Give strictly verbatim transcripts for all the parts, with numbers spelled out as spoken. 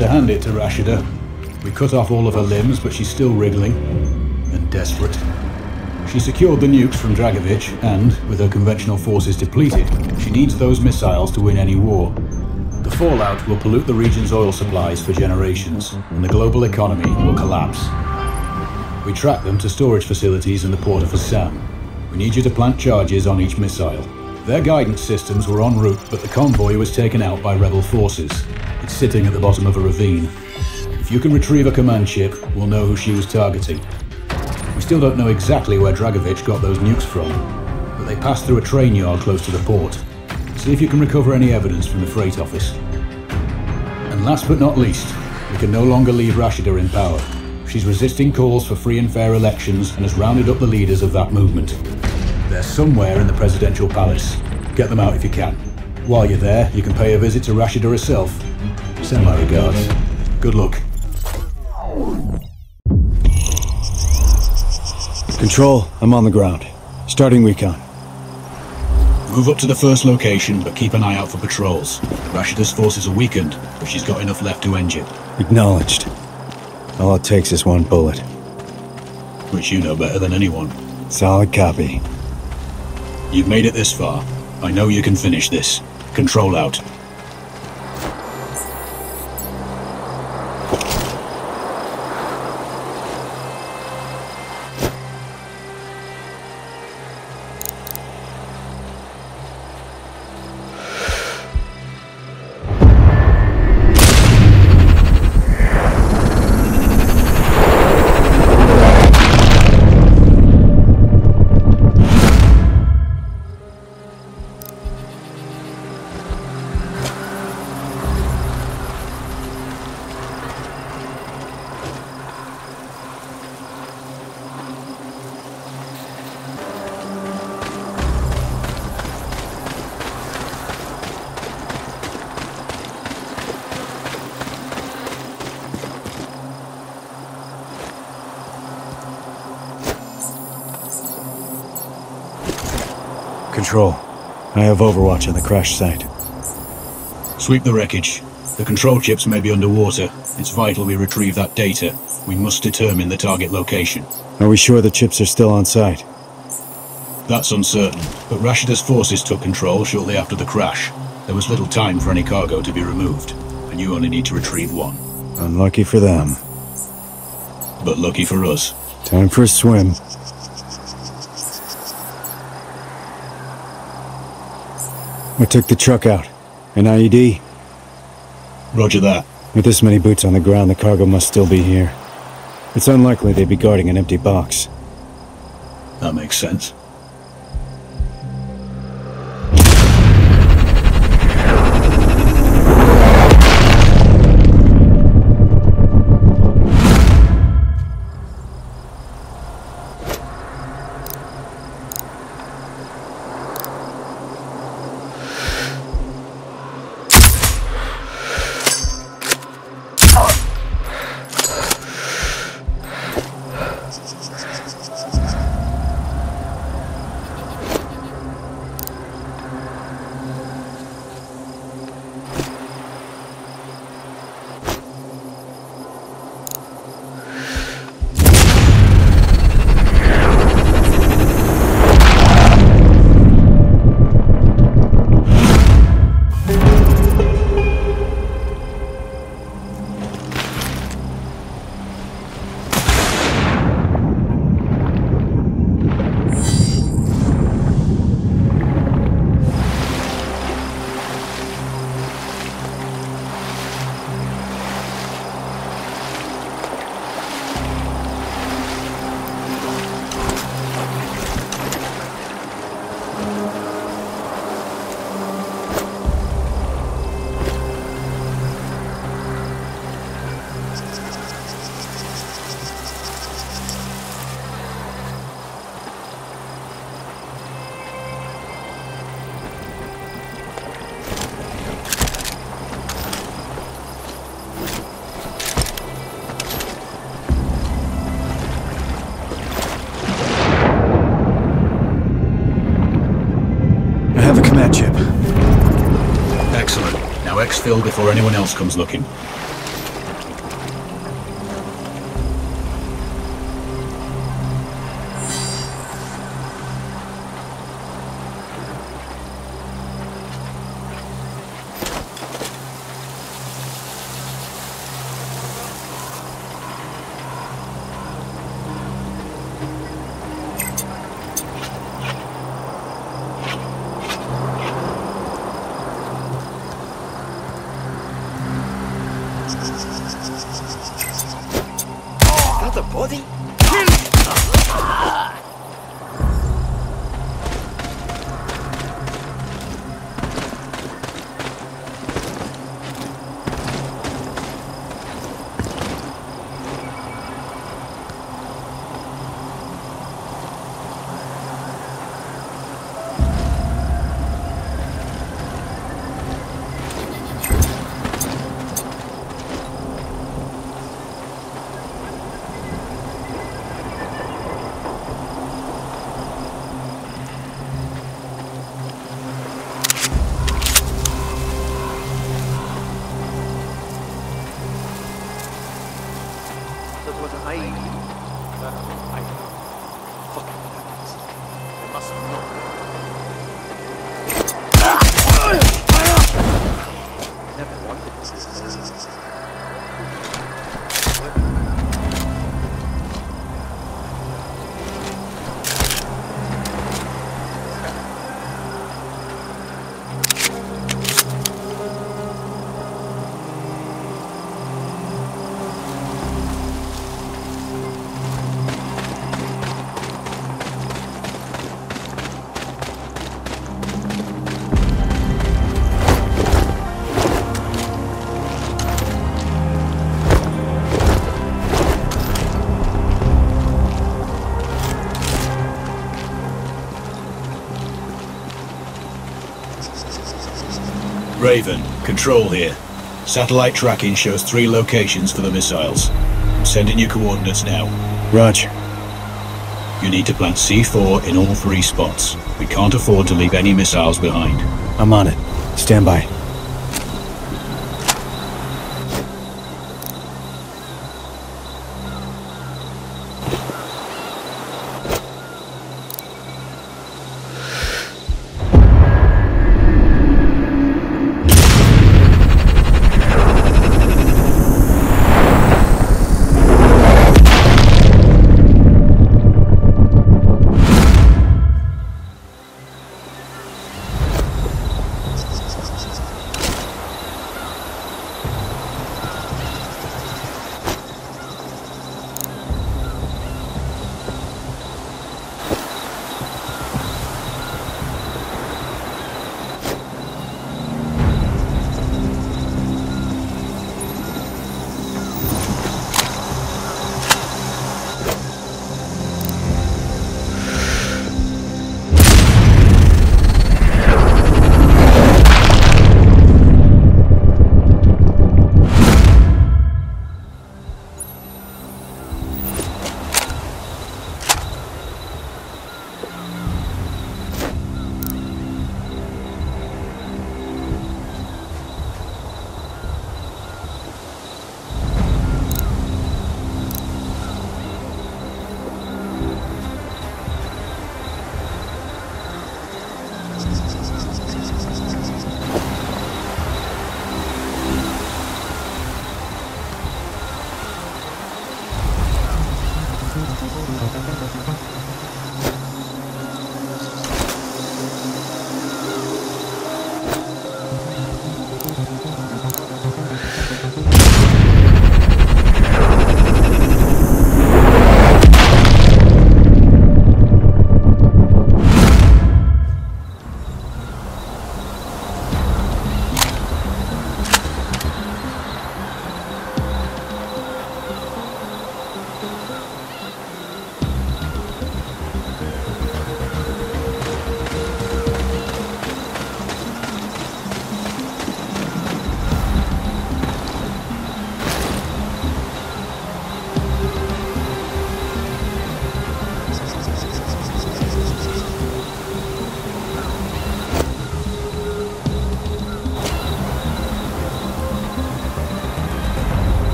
got to hand it to Rashida. We cut off all of her limbs, but she's still wriggling and desperate. She secured the nukes from Dragovich, and, with her conventional forces depleted, she needs those missiles to win any war. The fallout will pollute the region's oil supplies for generations, and the global economy will collapse. We track them to storage facilities in the port of Assam. We need you to plant charges on each missile. Their guidance systems were en route, but the convoy was taken out by rebel forces. It's sitting at the bottom of a ravine. If you can retrieve a command ship, we'll know who she was targeting. We still don't know exactly where Dragovich got those nukes from, but they passed through a train yard close to the port. See if you can recover any evidence from the freight office. And last but not least, we can no longer leave Rashida in power. She's resisting calls for free and fair elections and has rounded up the leaders of that movement. They're somewhere in the presidential palace. Get them out if you can. While you're there, you can pay a visit to Rashida herself. Send my regards. Good luck. Control, I'm on the ground. Starting recon. Move up to the first location, but keep an eye out for patrols. Rashida's forces are weakened, but she's got enough left to end you. Acknowledged. All it takes is one bullet. Which you know better than anyone. Solid copy. You've made it this far. I know you can finish this. Control out. Control, I have overwatch on the crash site. Sweep the wreckage. The control chips may be underwater. It's vital we retrieve that data. We must determine the target location. Are we sure the chips are still on site? That's uncertain, but Rashida's forces took control shortly after the crash. There was little time for any cargo to be removed, and you only need to retrieve one. Unlucky for them. But lucky for us. Time for a swim. I took the truck out. An I E D? Roger that. With this many boots on the ground, the cargo must still be here. It's unlikely they'd be guarding an empty box. That makes sense. Excellent. Now exfil before anyone else comes looking. body. Raven, control here. Satellite tracking shows three locations for the missiles. I'm sending you coordinates now. Roger. You need to plant C four in all three spots. We can't afford to leave any missiles behind. I'm on it. Stand by.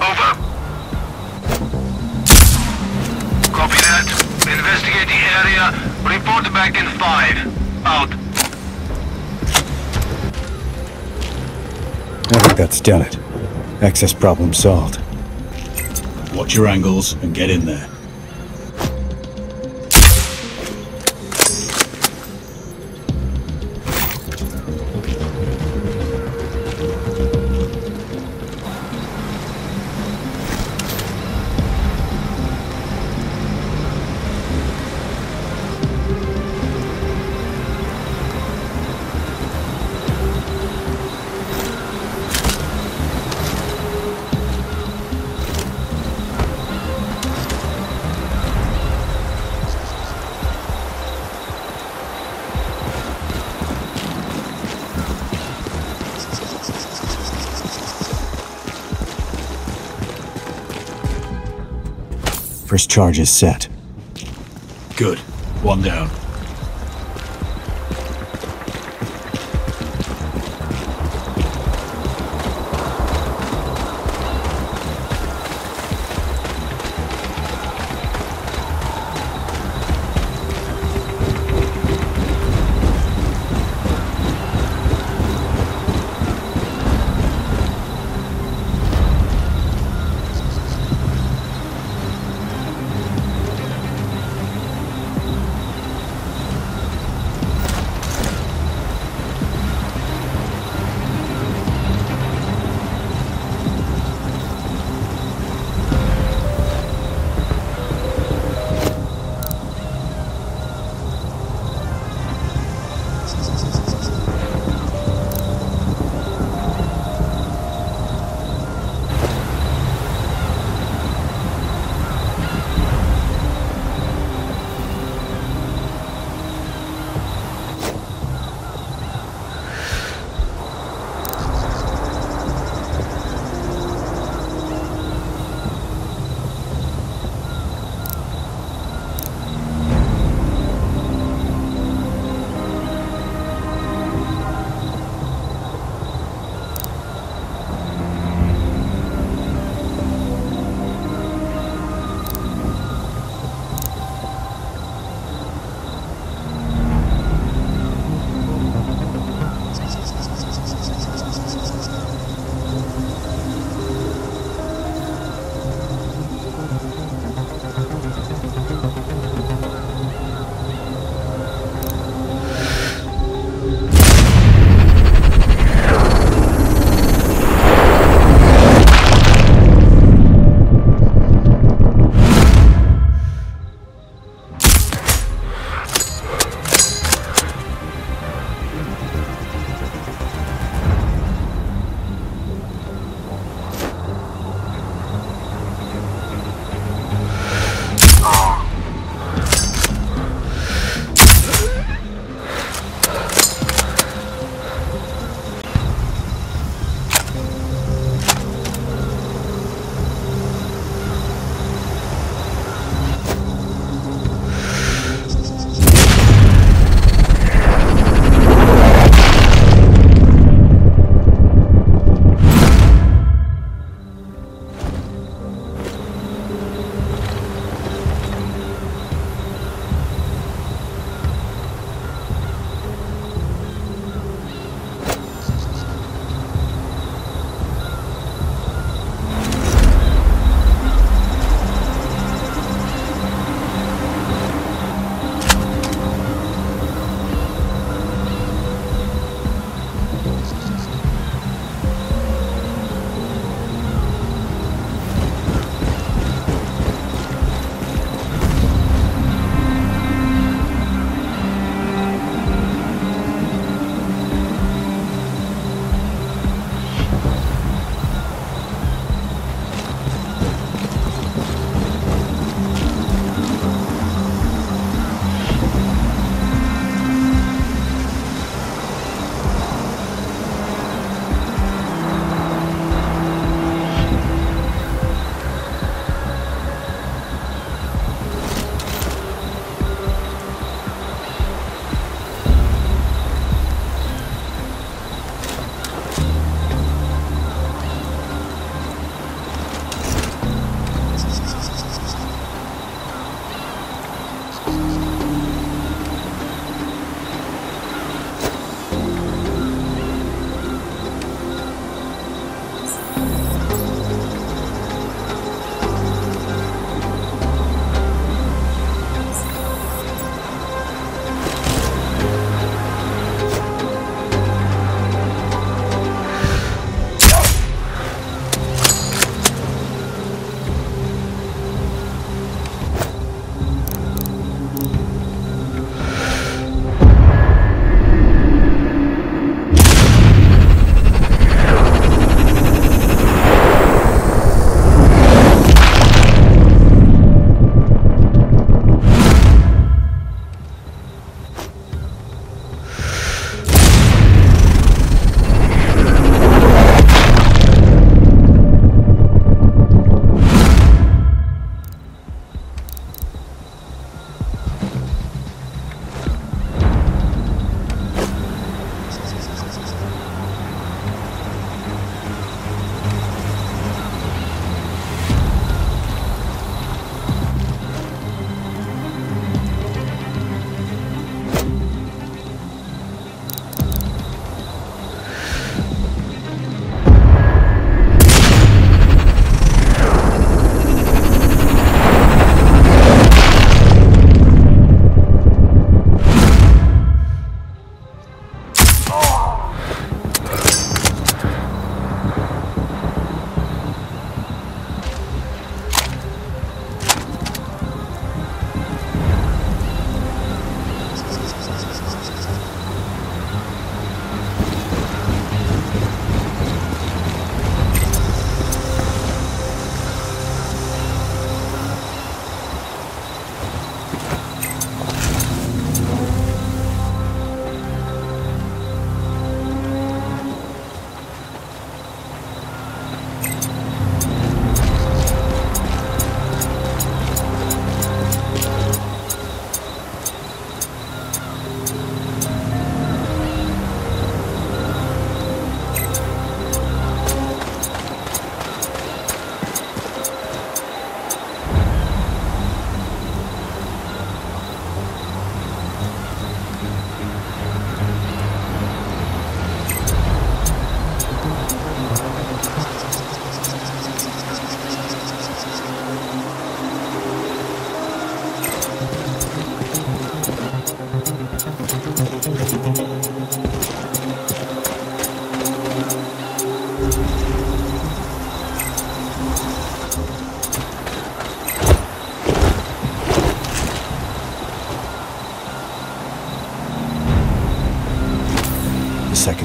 Over. Investigate the area. Report back in five. Out. I think that's done it. Access problem solved. Watch your angles and get in there. First charge is set. Good. One down.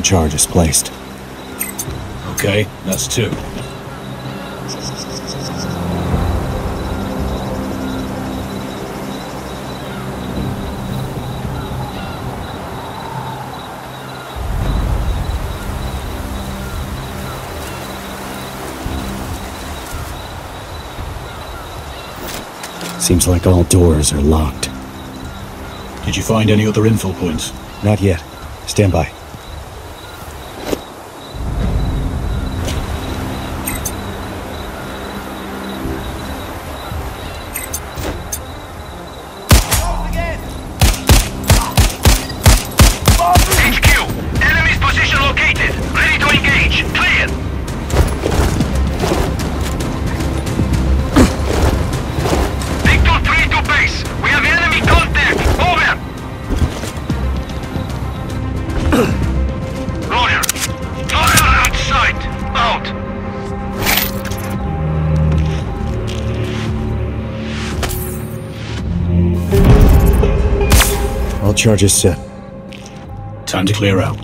charge is placed. Okay, that's two. Seems like all doors are locked. Did you find any other info points? Not yet. Stand by. Charges set. Time to clear out.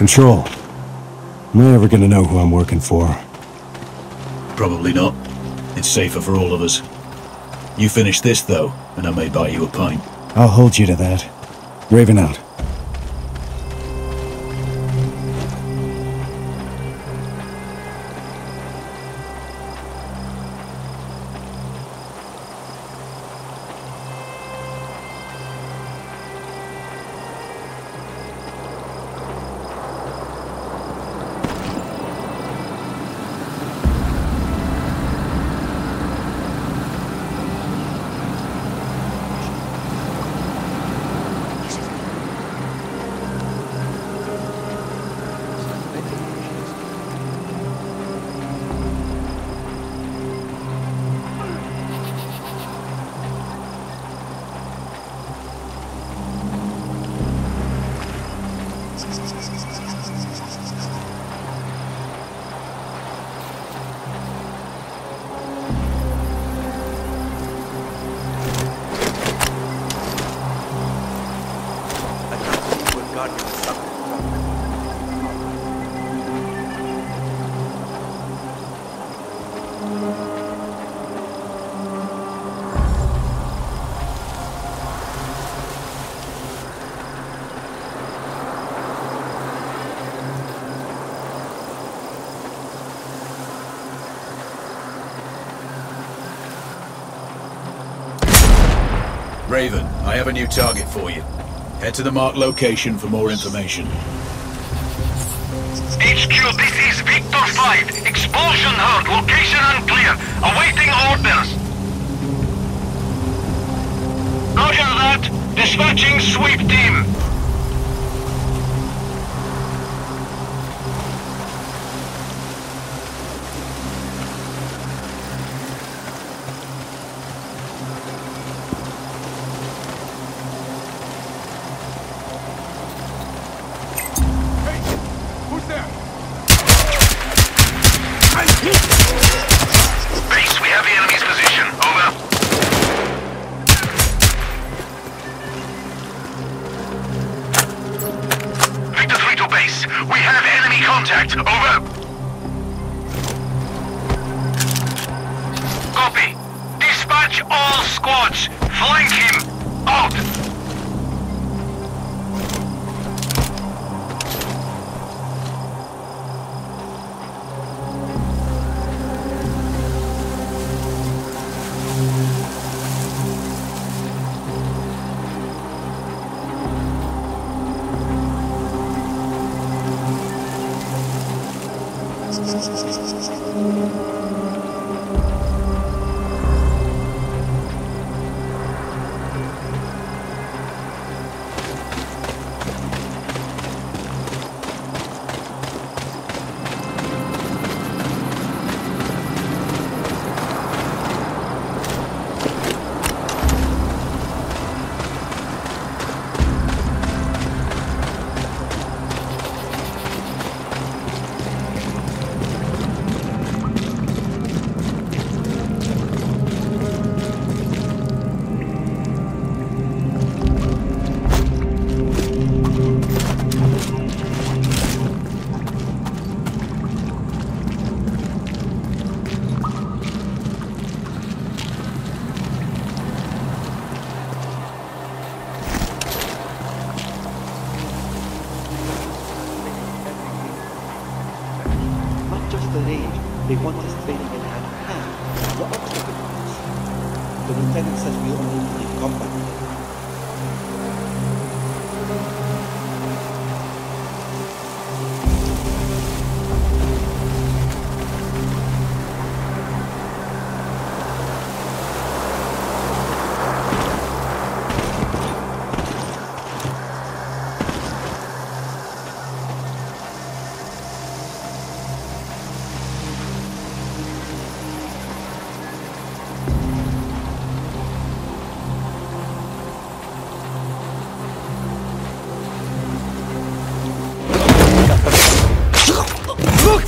Control. I'm never gonna know who I'm working for. Probably not. It's safer for all of us. You finish this, though, and I may buy you a pint. I'll hold you to that. Raven out. Raven, I have a new target for you. Head to the marked location for more information. H Q, this is Victor Five. Expulsion heard. Location unclear. Awaiting orders. Roger that. Dispatching sweep team.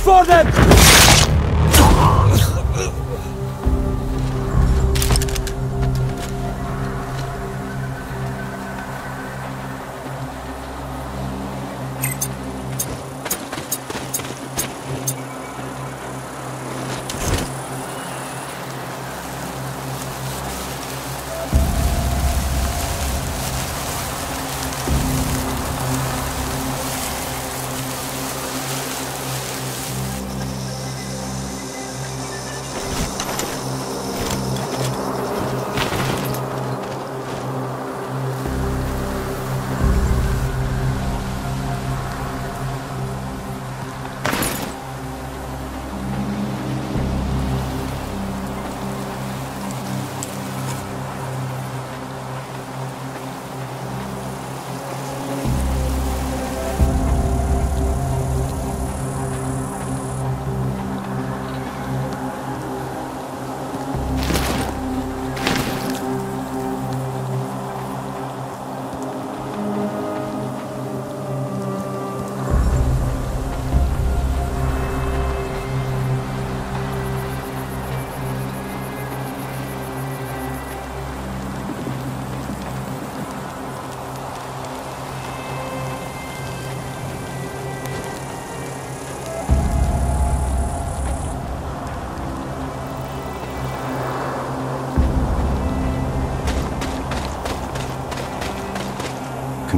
For them!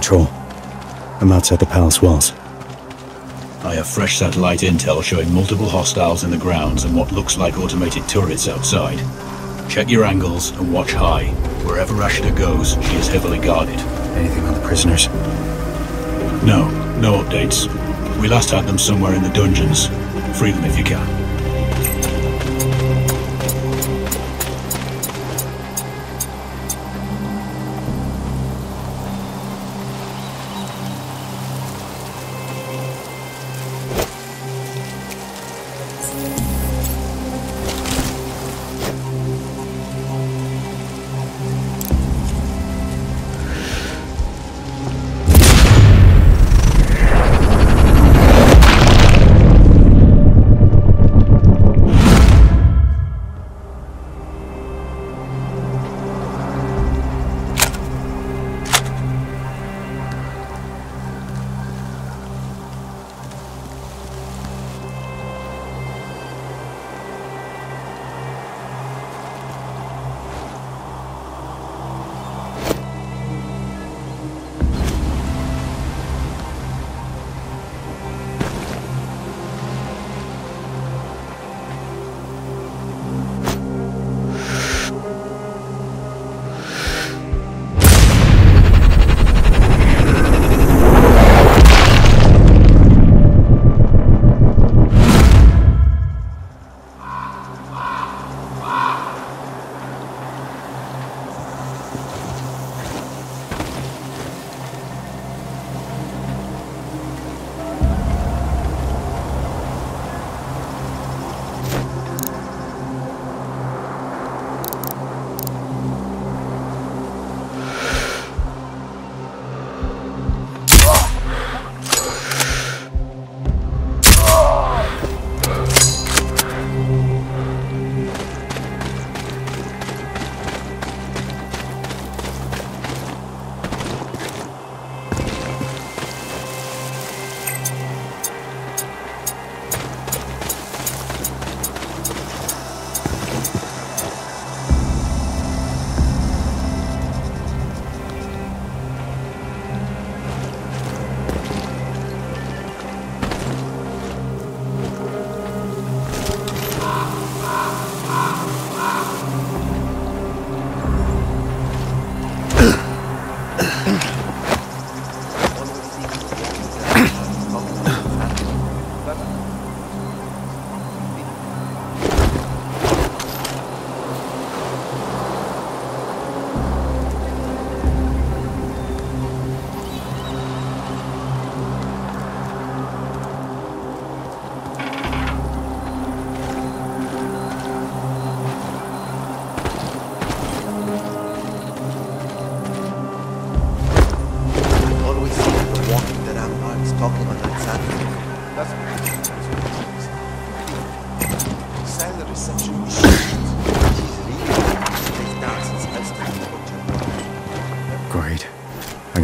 control. I'm outside the palace walls. I have fresh satellite intel showing multiple hostiles in the grounds and what looks like automated turrets outside. Check your angles and watch high. Wherever Rashida goes, she is heavily guarded. Anything on the prisoners? No, no updates. We last had them somewhere in the dungeons. Free them if you can.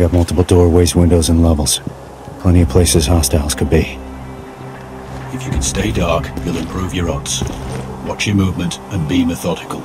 Got multiple doorways, windows, and levels. Plenty of places hostiles could be. If you can stay dark, you'll improve your odds. Watch your movement and be methodical.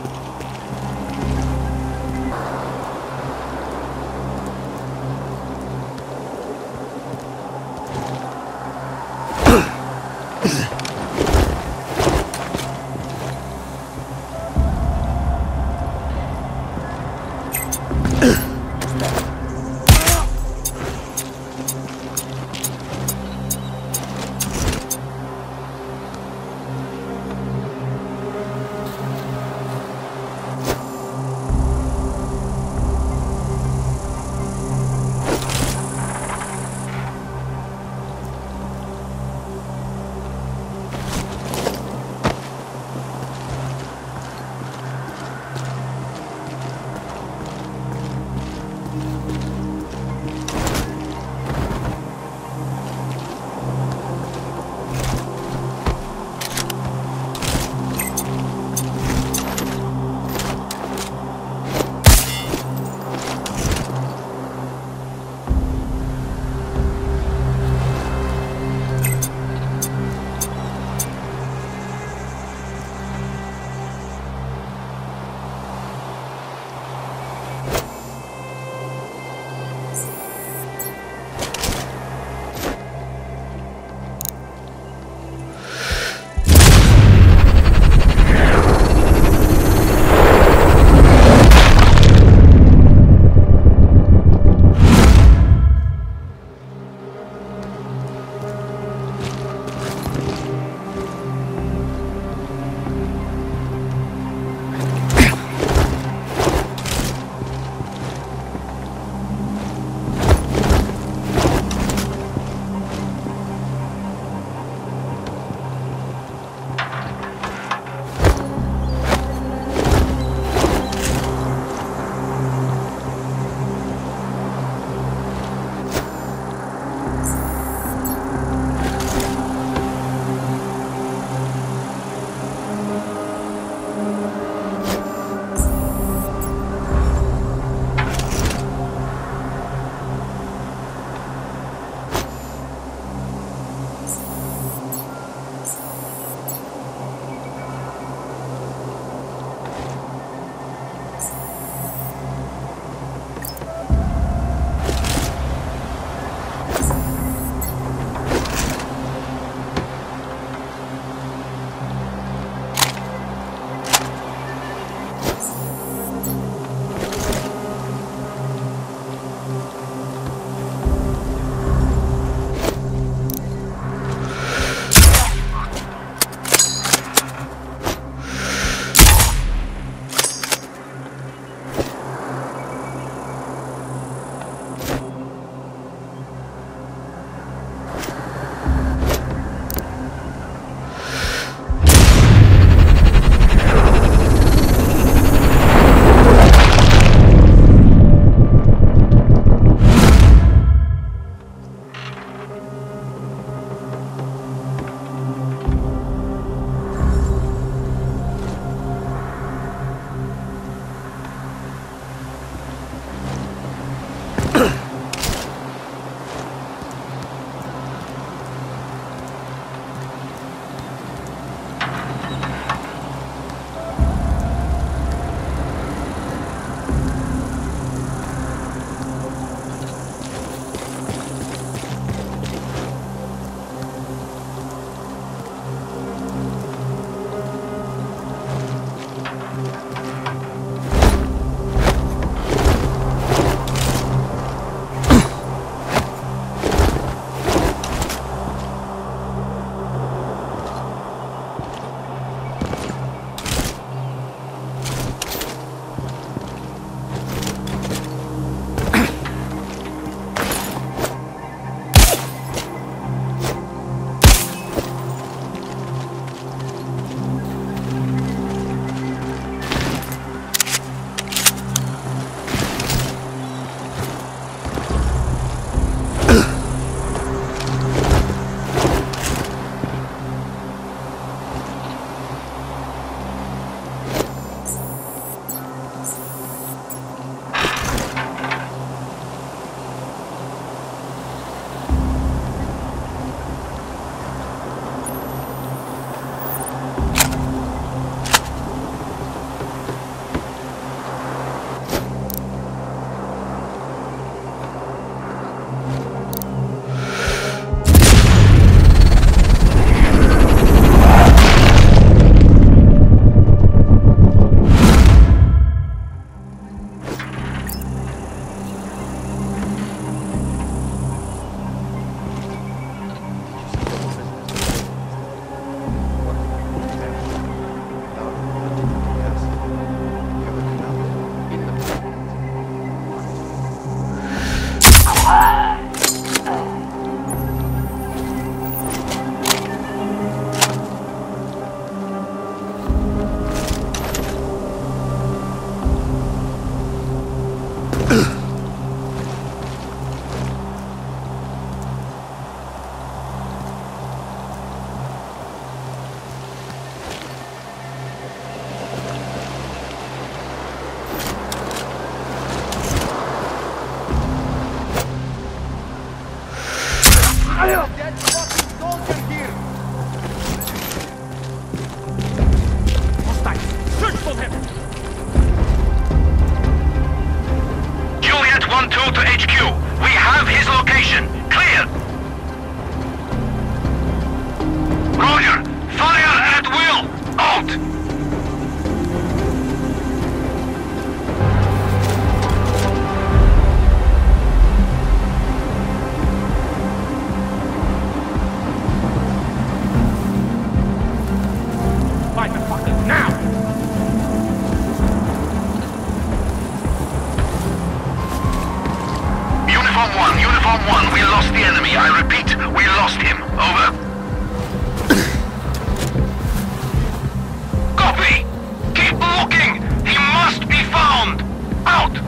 I repeat, we lost him. Over. Copy! Keep looking! He must be found! Out!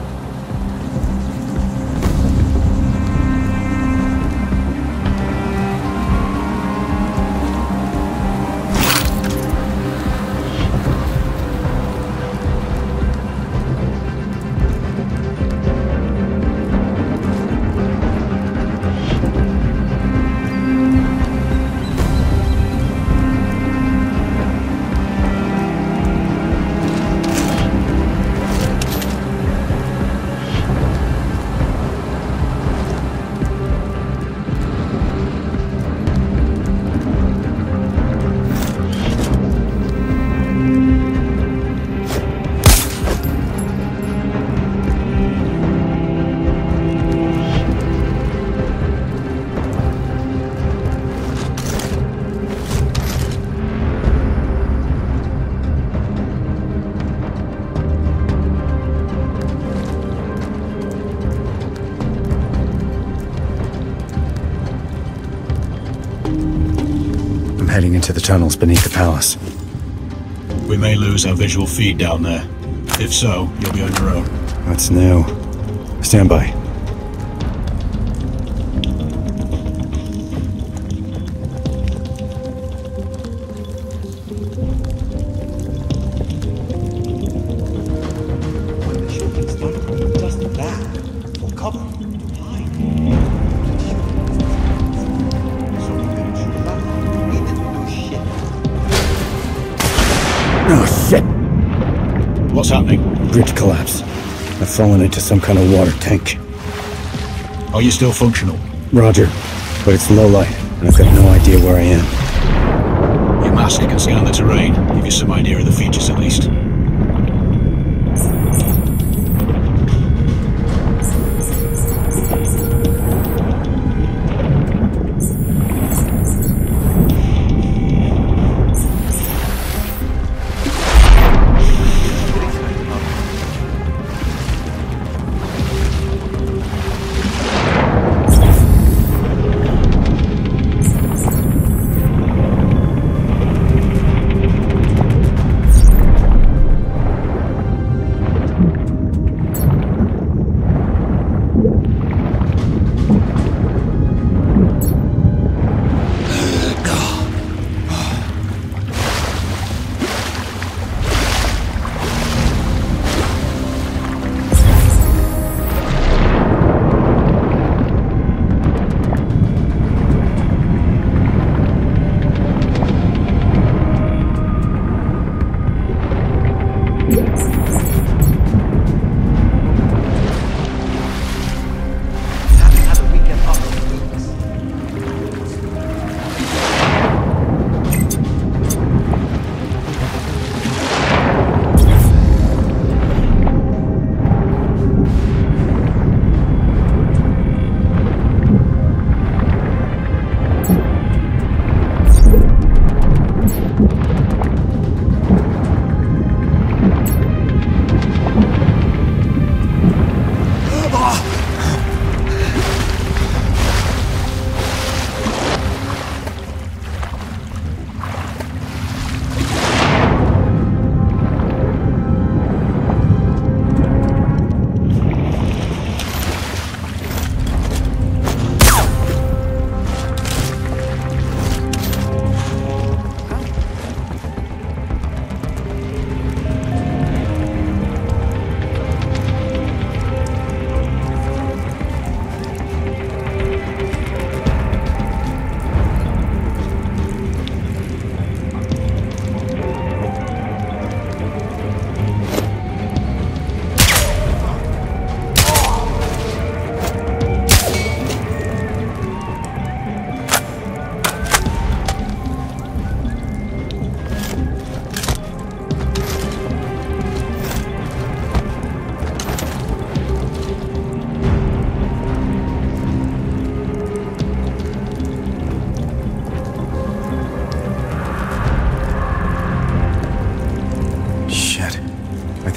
Heading into the tunnels beneath the palace. We may lose our visual feed down there. If so, you'll be on your own. That's new. Stand by. What's happening? Bridge collapse. I've fallen into some kind of water tank. Are you still functional? Roger. But it's low light, and I've got no idea where I am. Your mask can scan the terrain, give you some idea of the features at least.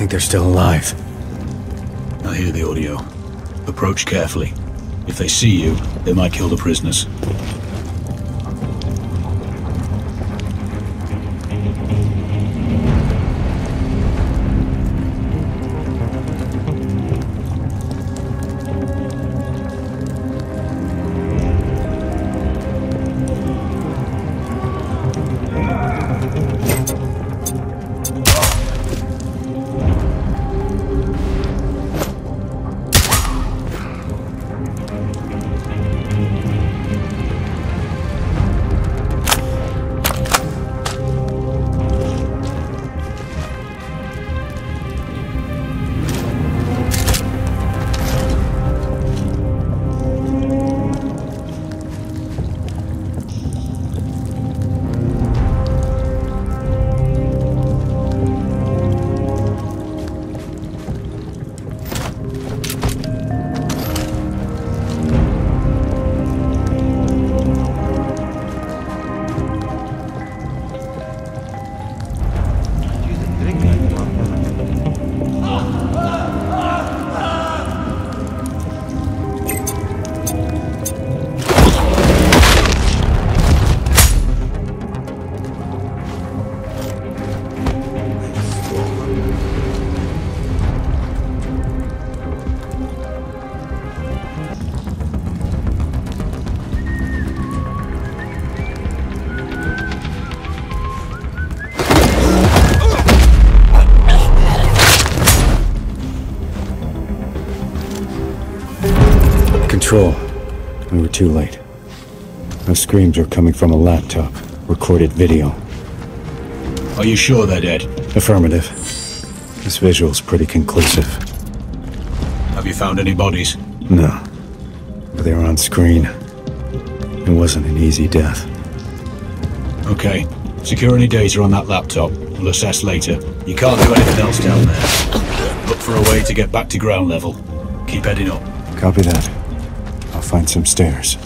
They're still alive. I hear the audio. Approach carefully. If they see you, they might kill the prisoners. We were too late. Our screams were coming from a laptop, recorded video. Are you sure they're dead? Affirmative. This visual's pretty conclusive. Have you found any bodies? No. But they were on screen. It wasn't an easy death. Okay. Secure any data on that laptop. We'll assess later. You can't do anything else down there. Look for a way to get back to ground level. Keep heading up. Copy that. Find some stairs.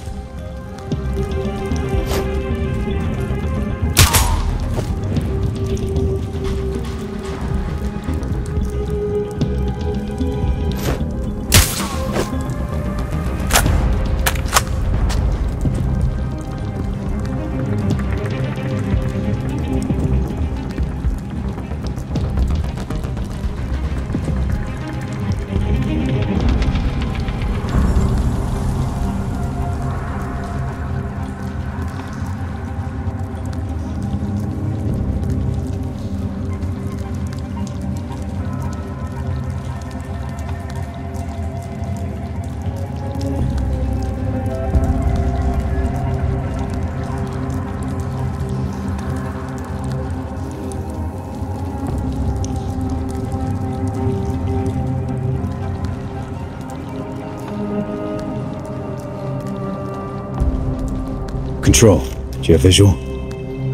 Control, do you have visual?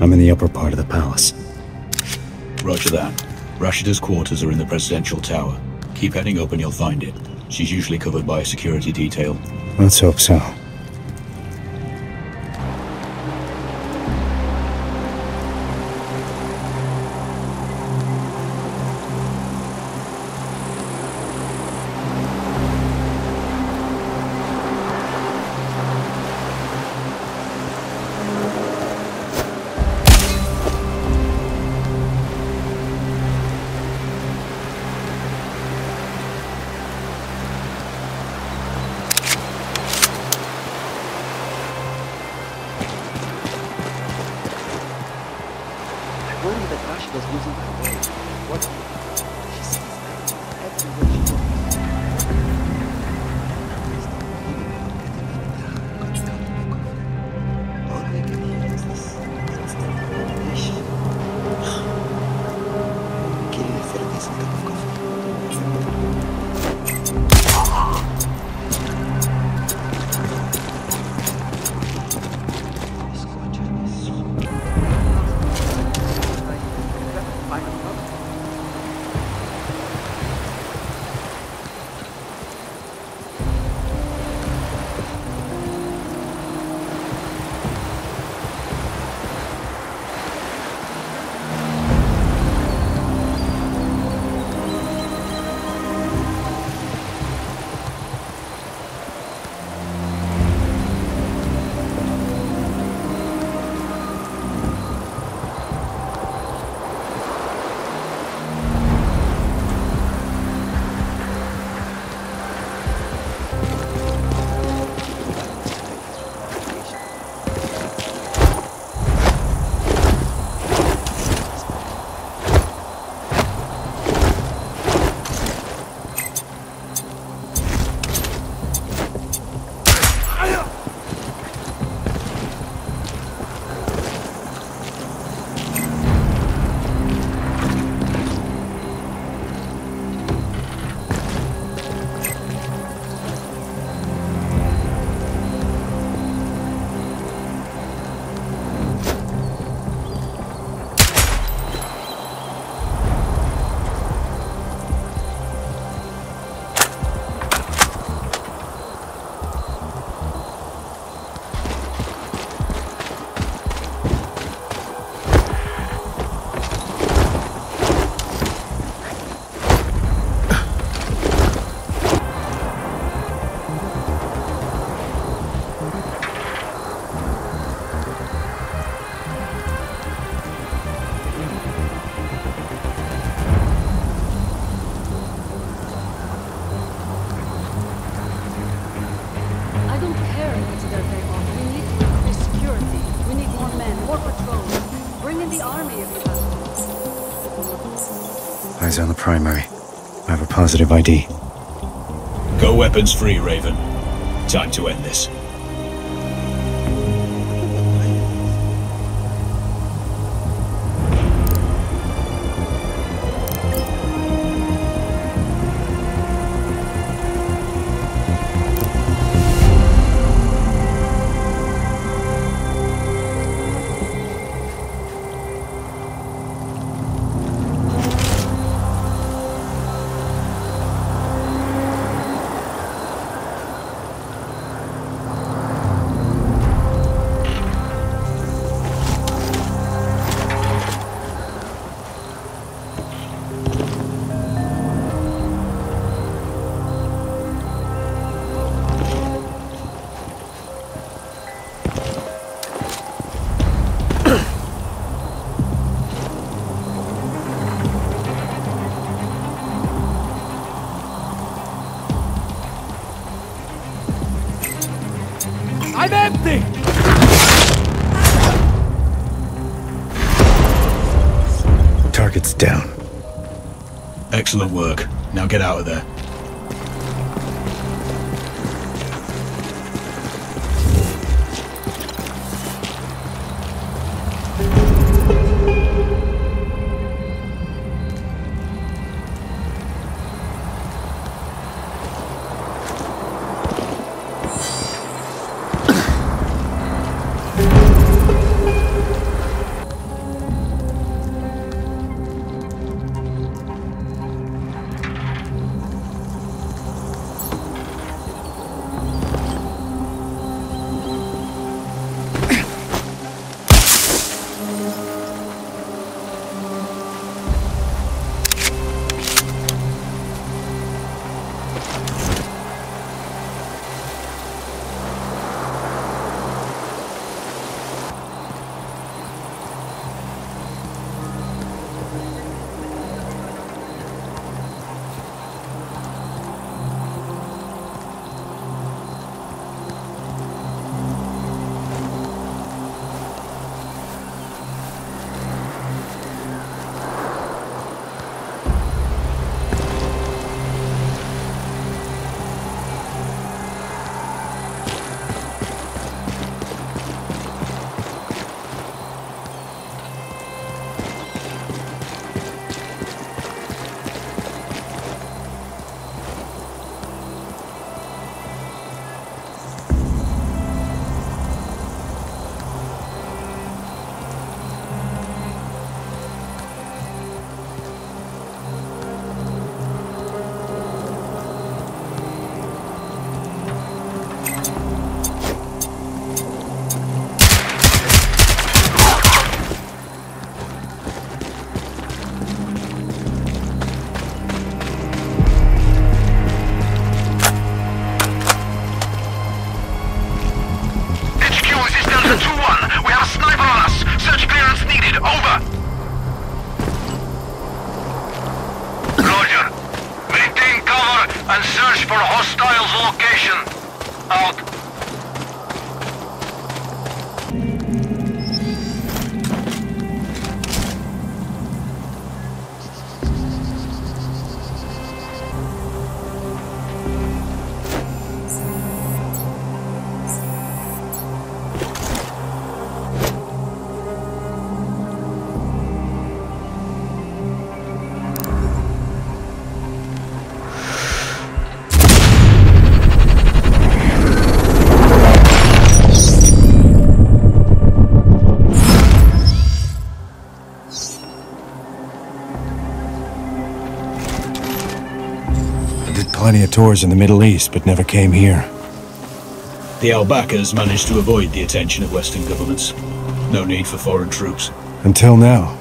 I'm in the upper part of the palace. Roger that. Rashida's quarters are in the presidential tower. Keep heading up and you'll find it. She's usually covered by a security detail. Let's hope so. the army if you have. Eyes on the primary. I have a positive I D. Go weapons free, Raven. Time to end this. I'm empty! Target's down. Excellent work. Now get out of there. Plenty of tours in the Middle East, but never came here. The Al-Bakkas managed to avoid the attention of Western governments. No need for foreign troops. Until now.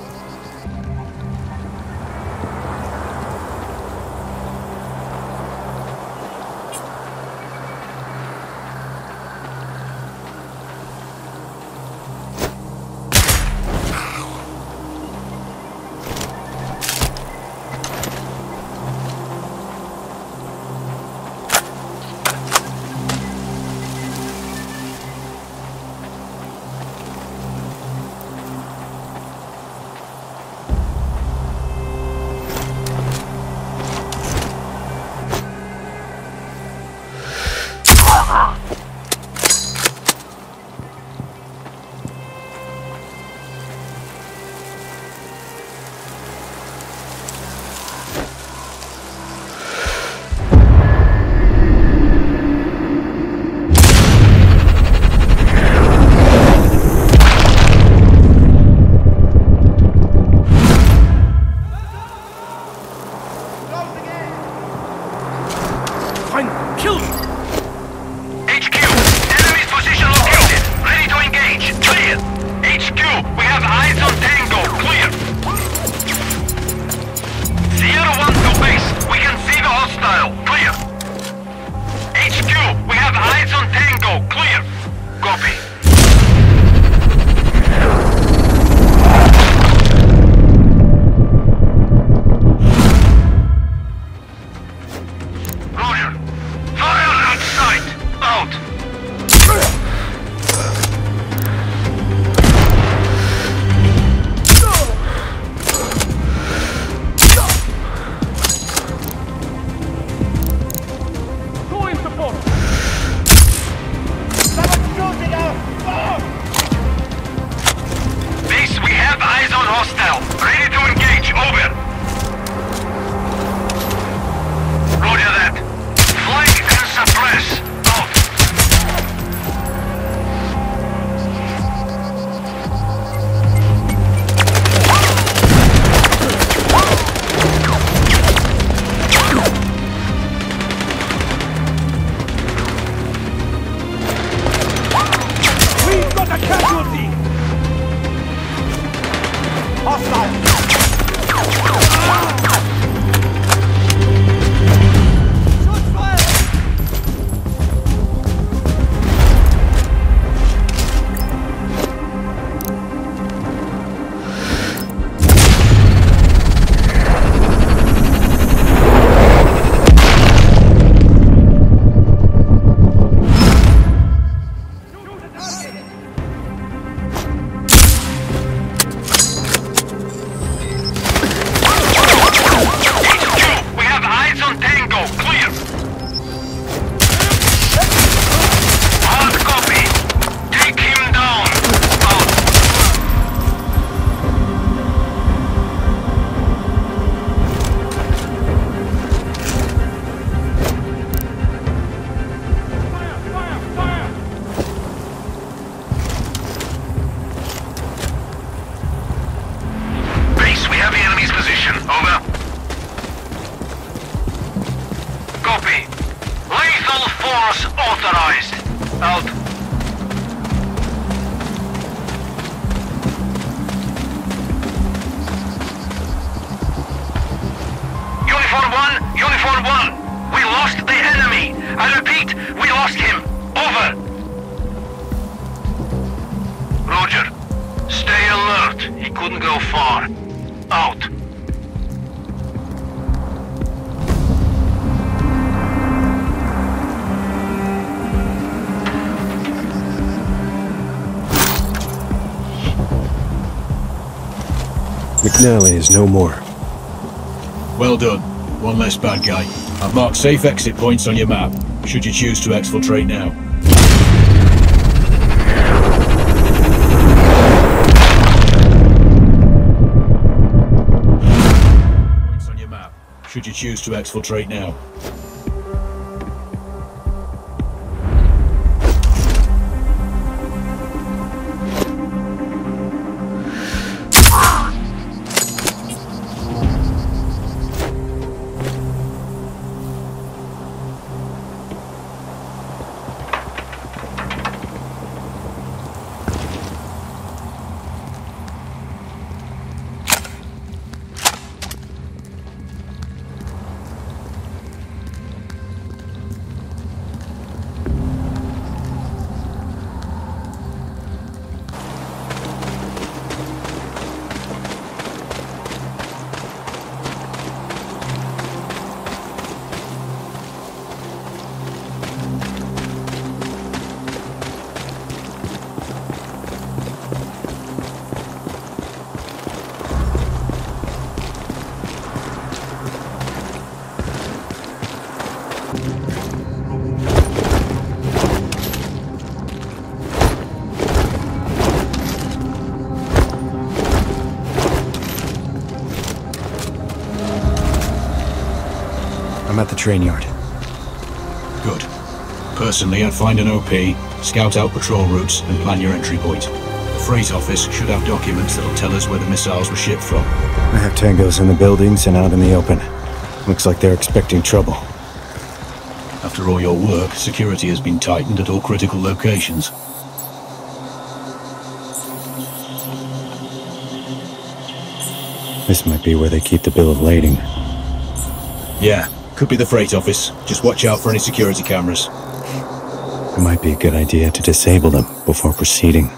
hostile. Ready to engage. Over. Roger that. Flank and suppress. Out. We've got a casualty. Hostile. McNally is no more. Well done. One less bad guy. I've marked safe exit points on your map, should you choose to exfiltrate now. Points on your map, should you choose to exfiltrate now. At the train yard. Good. Personally, I'd find an O P, scout out patrol routes, and plan your entry point. The freight office should have documents that'll tell us where the missiles were shipped from. I have tangos in the buildings and out in the open. Looks like they're expecting trouble. After all your work, security has been tightened at all critical locations. This might be where they keep the bill of lading. Yeah. Could be the freight office. Just watch out for any security cameras. It might be a good idea to disable them before proceeding.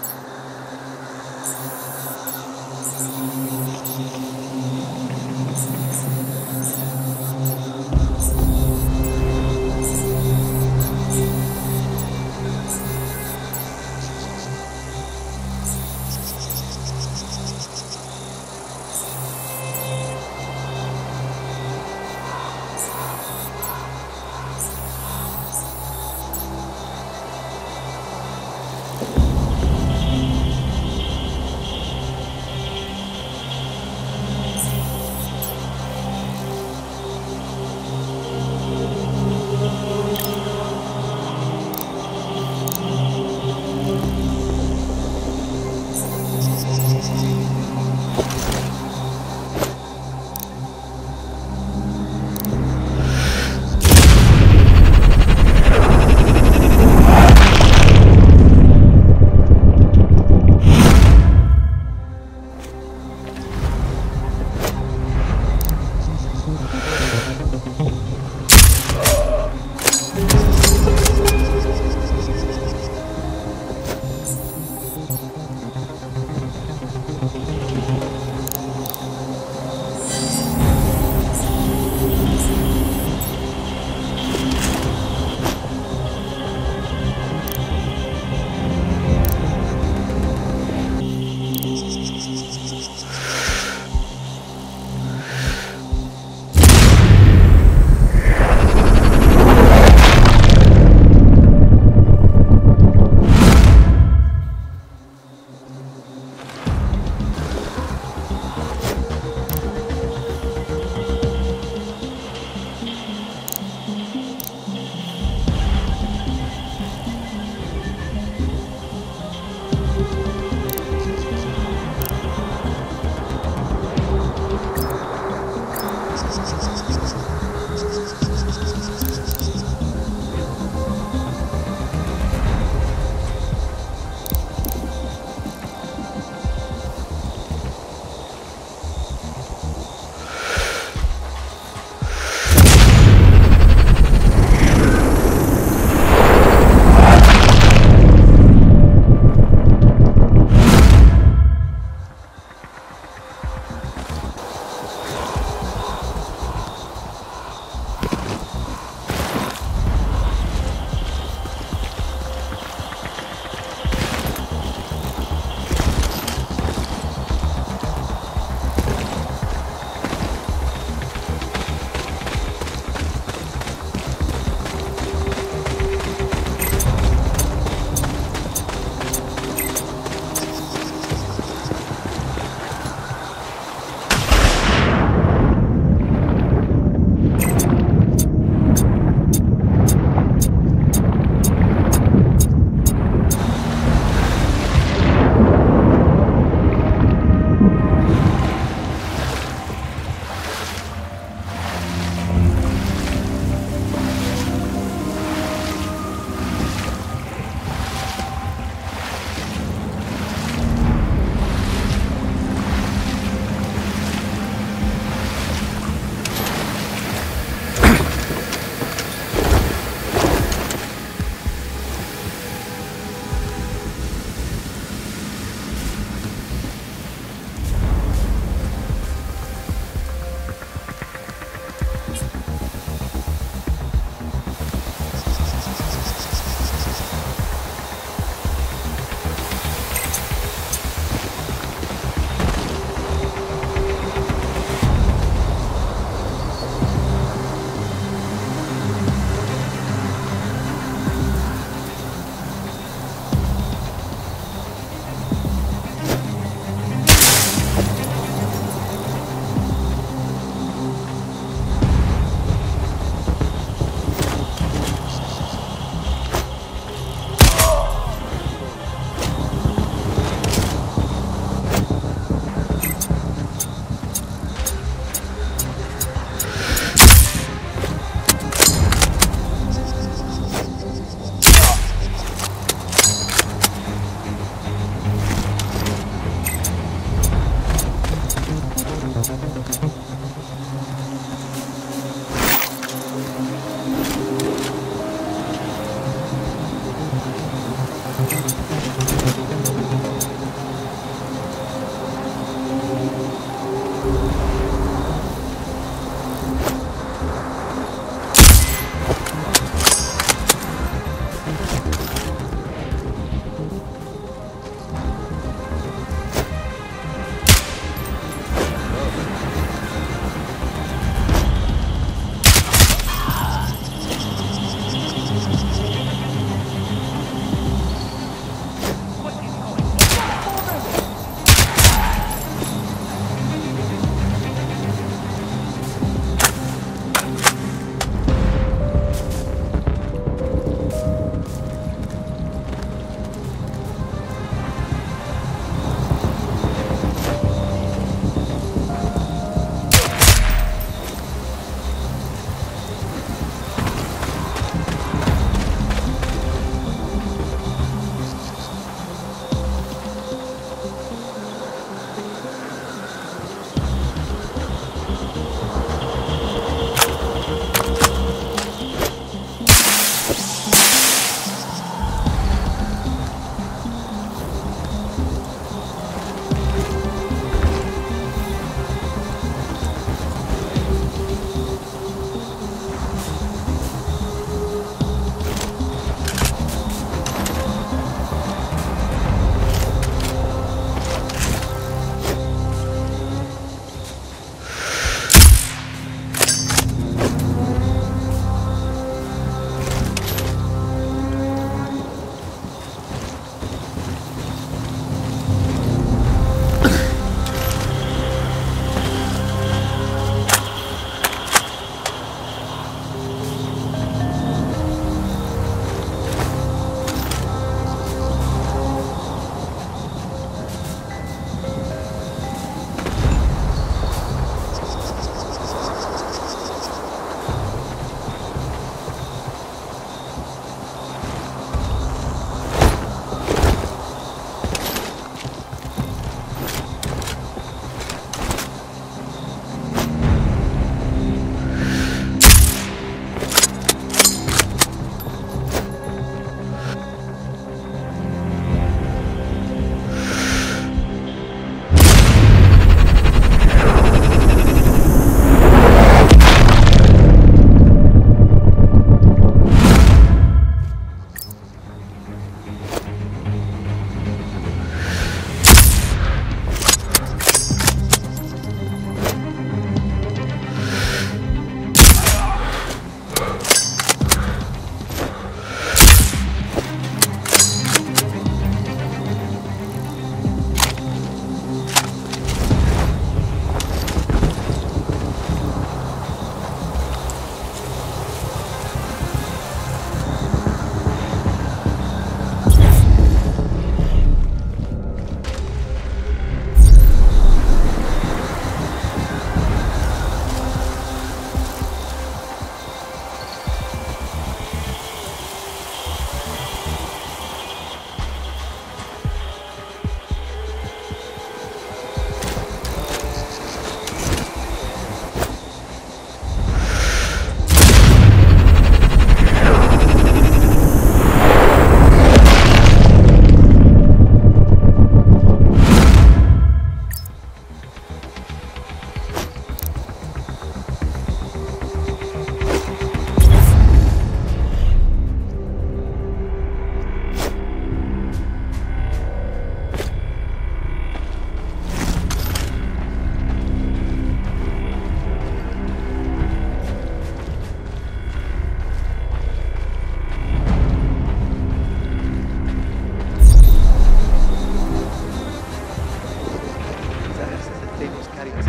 Samuel's carrying us.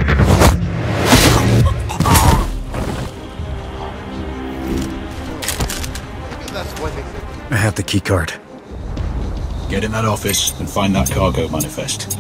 Maybe that's what they think. I have the key card. Get in that office and find that cargo manifest.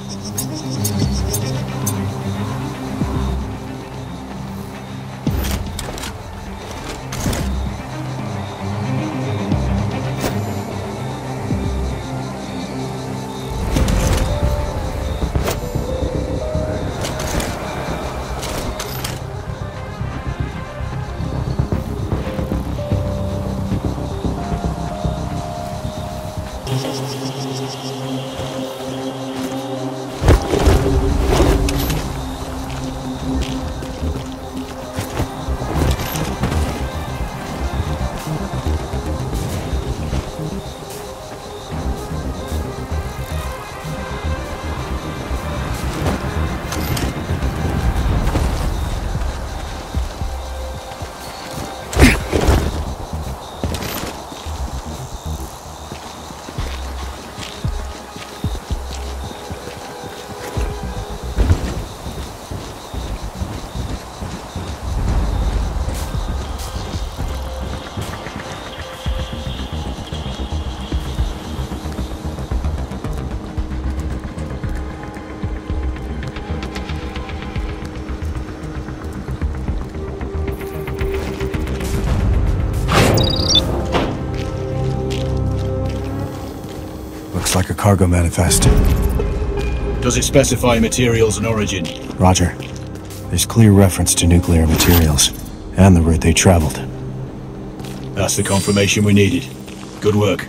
Like a cargo manifest. Does it specify materials and origin? Roger. There's clear reference to nuclear materials and the route they traveled. That's the confirmation we needed. Good work.